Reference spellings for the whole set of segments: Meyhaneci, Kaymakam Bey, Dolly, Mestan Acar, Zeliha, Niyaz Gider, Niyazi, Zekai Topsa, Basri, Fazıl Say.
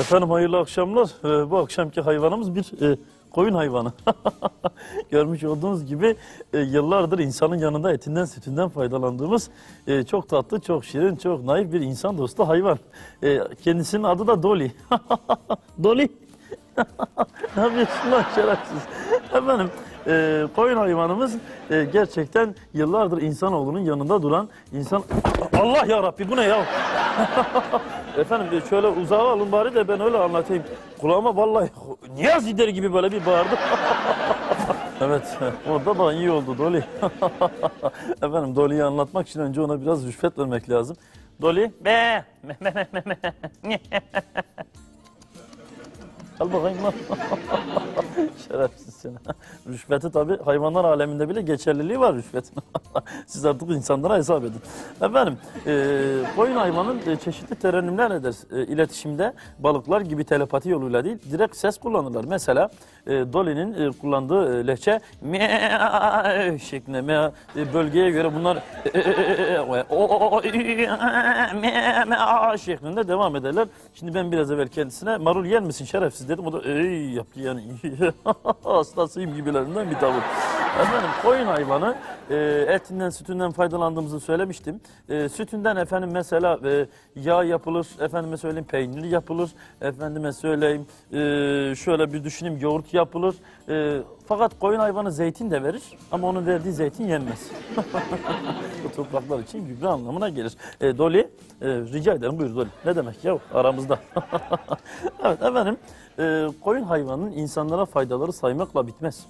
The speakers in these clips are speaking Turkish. Efendim hayırlı akşamlar. Bu akşamki hayvanımız bir koyun hayvanı. Görmüş olduğunuz gibi yıllardır insanın yanında etinden sütünden faydalandığımız çok tatlı, çok şirin, çok naif bir insan dostu hayvan. Kendisinin adı da Dolly. Dolly. Ne yapıyorsun lan şerefsiz? Efendim koyun hayvanımız gerçekten yıllardır insanoğlunun yanında duran insan... Allah yarabbi bu ne ya? Efendim şöyle uzağa alın bari de ben öyle anlatayım. Kulağıma vallahi Niyaz Gider gibi böyle bir bağırdı. Evet, orada da iyi oldu Dolly. Efendim Dolly'yi anlatmak için önce ona biraz rüşvet vermek lazım. Dolly. Be. Al bakayım lan. Şerefsiz seni. Rüşveti tabii hayvanlar aleminde bile geçerliliği var rüşvetin. Siz artık insanlara hesap edin. Efendim, koyun hayvanın çeşitli terennümler nedir? İletişimde balıklar gibi telepati yoluyla değil, direkt ses kullanırlar. Mesela Dolly'nin kullandığı lehçe şeklinde bölgeye göre bunlar şeklinde devam ederler. Şimdi ben biraz evvel kendisine marul yer misin şerefsiz dedim. O da ey yaptı yani. Hastasıyım gibilerinden bir tavır. Efendim koyun hayvanı etinden sütünden faydalandığımızı söylemiştim. Sütünden efendim mesela yağ yapılır, efendime söyleyeyim peynir yapılır, efendime söyleyeyim şöyle bir düşüneyim yoğurt yapılır. Fakat koyun hayvanı zeytin de verir ama onun verdiği zeytin yenmez. Bu topraklar için gübre anlamına gelir. Dolly, rica ederim buyur Dolly. Ne demek ya aramızda. Evet efendim koyun hayvanının insanlara faydaları saymakla bitmez.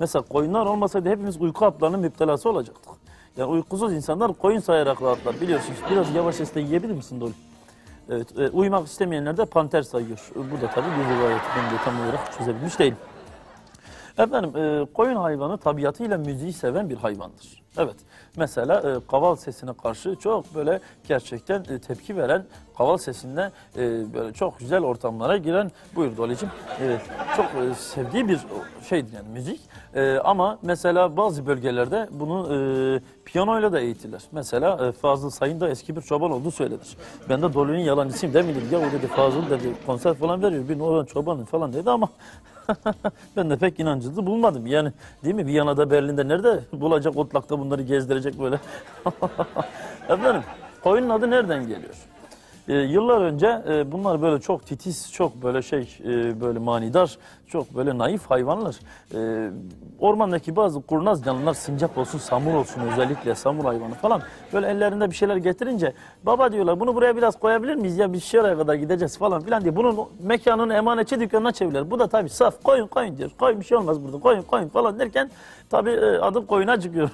Mesela koyunlar olmasaydı hepimiz uyku haplarının müptelası olacaktık. Yani uykusuz insanlar koyun sayarak rahatlar biliyorsunuz. Biraz yavaş sesle yiyebilir misin Dolly? Evet, uyumak istemeyenler de panter sayıyor. Bu da tabii bir rivayet. Ben de tam olarak çözebilmiş değilim. Efendim koyun hayvanı tabiatıyla müziği seven bir hayvandır. Evet mesela kaval sesine karşı çok böyle gerçekten tepki veren kaval sesinde böyle çok güzel ortamlara giren buyur Dolly'cim çok sevdiği bir şeydir yani müzik. Ama mesela bazı bölgelerde bunu piyanoyla da eğitirler. Mesela Fazıl Say'ın da eski bir çoban olduğu söylenir. Ben de Dolly'nin yalancısıyım demedim ya o dedi Fazıl dedi konser falan veriyor bir oradan çobanın falan dedi ama ben de pek inancılı bulmadım yani değil mi Viyana'da Berlin'de nerede bulacak otlakta bunları gezdirecek böyle. Efendim koyunun adı nereden geliyor? Yıllar önce bunlar böyle çok titiz, çok böyle böyle manidar, çok böyle naif hayvanlar. Ormandaki bazı kurnaz canlılar, sincap olsun, samur olsun özellikle samur hayvanı falan. Böyle ellerinde bir şeyler getirince, baba diyorlar bunu buraya biraz koyabilir miyiz ya biz şuraya kadar gideceğiz falan filan diye. Bunun mekanını emanetçi dükkanına çevirirler. Bu da tabii saf koyun koyun diyor, koyun bir şey olmaz burada koyun koyun falan derken tabii adım koyuna çıkıyor.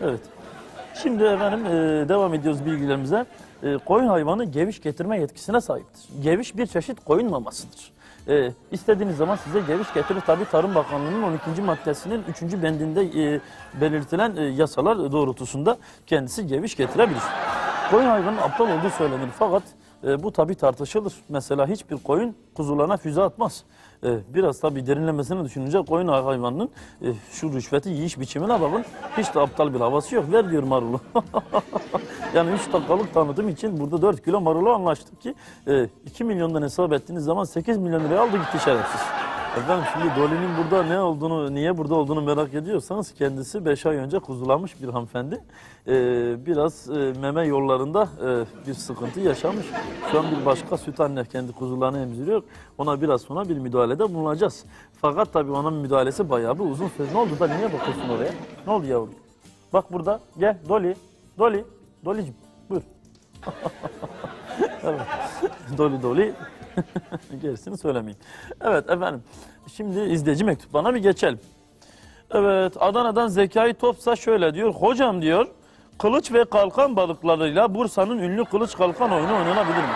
Evet. Şimdi efendim devam ediyoruz bilgilerimize. Koyun hayvanı geviş getirme yetkisine sahiptir. Geviş bir çeşit koyun mamasıdır. İstediğiniz zaman size geviş getirir. Tabii Tarım Bakanlığı'nın 12. maddesinin 3. bendinde belirtilen yasalar doğrultusunda kendisi geviş getirebilir. Koyun hayvanın aptal olduğu söylenir fakat bu tabii tartışılır. Mesela hiçbir koyun kuzularına füze atmaz. Biraz tabii derinlemesine düşününce koyun hayvanının şu rüşveti yiyiş biçimine bakın. Hiç de aptal bir havası yok. Ver diyor marulu. Yani 3 dakikalık tanıtım için burada 4 kilo marulu anlaştık ki 2 milyondan hesap ettiğiniz zaman 8 milyon liraya aldı gitti şerefsiz. Efendim şimdi Dolly'nin burada ne olduğunu, niye burada olduğunu merak ediyorsanız kendisi 5 ay önce kuzulanmış bir hanımefendi. Biraz meme yollarında bir sıkıntı yaşamış. Şu an bir başka süt anne kendi kuzularını emziriyor. Ona biraz sonra bir müdahalede bulunacağız. Fakat tabii onun müdahalesi bayağı bir uzun söz. Ne oldu da niye bakıyorsun oraya? Ne oldu yavrum? Bak burada gel Dolly, Dolly, Dolly'cim buyur. Evet. Dolly, Dolly. Gerisini söylemeyeyim. Evet efendim. Şimdi izleyici mektuplarına bir geçelim. Evet Adana'dan Zekai Topsa şöyle diyor. Hocam diyor kılıç ve kalkan balıklarıyla Bursa'nın ünlü kılıç kalkan oyunu oynanabilir mi?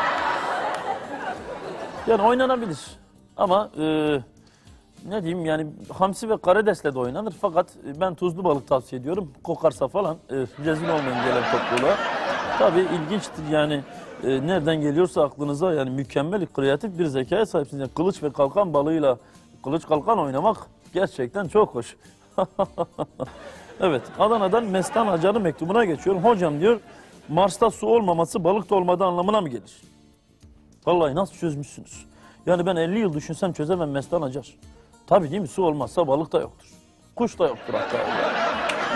Yani oynanabilir. Ama ne diyeyim yani hamsi ve karidesle de oynanır. Fakat ben tuzlu balık tavsiye ediyorum. Kokarsa falan rezil olmayın gelen topluluğa. Tabii ilginçtir yani. Nereden geliyorsa aklınıza yani mükemmel kreatif bir zekaya sahipsiniz. Yani kılıç ve kalkan balığıyla kılıç kalkan oynamak gerçekten çok hoş. Evet Adana'dan Mestan Acar'ın mektubuna geçiyorum. Hocam diyor Mars'ta su olmaması balık da olmadığı anlamına mı gelir? Vallahi nasıl çözmüşsünüz? Yani ben 50 yıl düşünsem çözemem Mestan Acar. Tabii değil mi? Su olmazsa balık da yoktur. Kuş da yoktur hatta.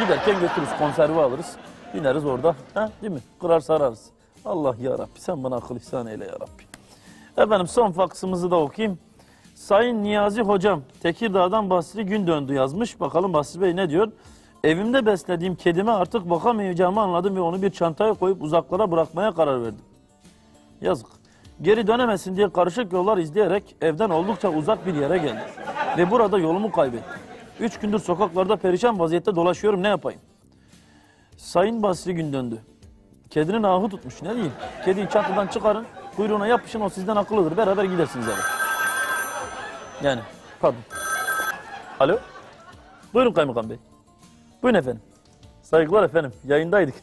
Giderken götürürüz, konserve alırız. Bineriz orada. Ha, değil mi? Kırar sararız. Allah yarabbi sen bana akıl ihsan eyle yarabbi. Efendim son faksımızı da okuyayım. Sayın Niyazi hocam Tekirdağ'dan Basri gün döndü yazmış. Bakalım Basri Bey ne diyor? Evimde beslediğim kedime artık bakamayacağımı anladım ve onu bir çantaya koyup uzaklara bırakmaya karar verdim. Yazık. Geri dönemesin diye karışık yollar izleyerek evden oldukça uzak bir yere geldim. Ve burada yolumu kaybettim. 3 gündür sokaklarda perişan vaziyette dolaşıyorum, ne yapayım? Sayın Basri gün döndü. Kedinin ahı tutmuş, ne diyeyim? Kediyi çantadan çıkarın, kuyruğuna yapışın, o sizden akıllıdır. Beraber gidersiniz abi. Yani, pardon. Alo? Buyurun Kaymakam Bey. Buyurun efendim. Saygılar efendim, yayındaydık.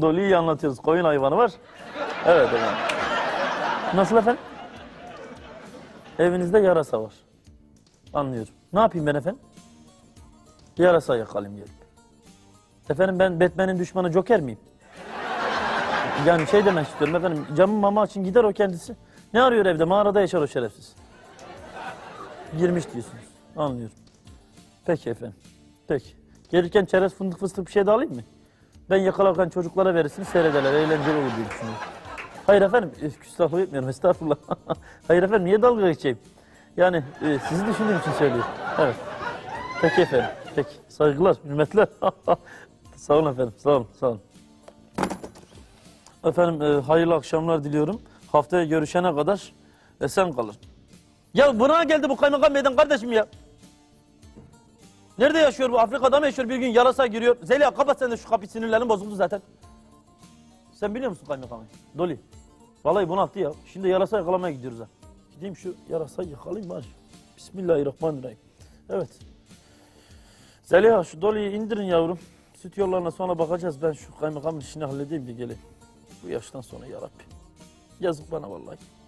Dolly'yi anlatıyoruz, koyun hayvanı var. Evet efendim. Nasıl efendim? Evinizde yarasa var. Anlıyorum. Ne yapayım ben efendim? Yarasa yakalayayım gelip. Efendim ben Batman'in düşmanı Joker miyim? Yani şey demek istiyorum efendim, camın mama için gider o kendisi. Ne arıyor evde? Mağarada yaşar o şerefsiz. Girmiş diyorsunuz. Anlıyorum. Peki efendim. Peki. Gelirken çerez, fındık, fıstık bir şey de alayım mı? Ben yakalarken çocuklara verirsin, seyrederler. Eğlenceli olur diye düşünüyorum. Hayır efendim. Küstahlık etmiyorum. Estağfurullah. Hayır efendim. Niye dalga geçeyim? Yani sizi düşündüğüm için söylüyorum. Evet. Peki efendim. Peki. Saygılar, hürmetler. Sağ olun efendim. Sağ olun. Sağ olun. Efendim hayırlı akşamlar diliyorum. Haftaya görüşene kadar esen kalın. Ya buna geldi bu Kaymakam Bey'den kardeşim ya. Nerede yaşıyor bu? Afrika'da mı yaşıyor? Bir gün yarasa giriyor. Zeliha kapat sen de şu kapıyı, sinirlerin bozuldu zaten. Sen biliyor musun Kaymakam Bey? Dolly. Vallahi bunalttı ya. Şimdi yarasa yakalamaya gidiyoruz ha. Gideyim şu yarasayı yakalayayım bari. Bismillahirrahmanirrahim. Evet. Zeliha şu Dolly'yi indirin yavrum. Süt yollarına sonra bakacağız. Ben şu Kaymakam'ın işini halledeyim bir geleyim. Bu yaştan sonra yarabbi. Yazık bana vallahi.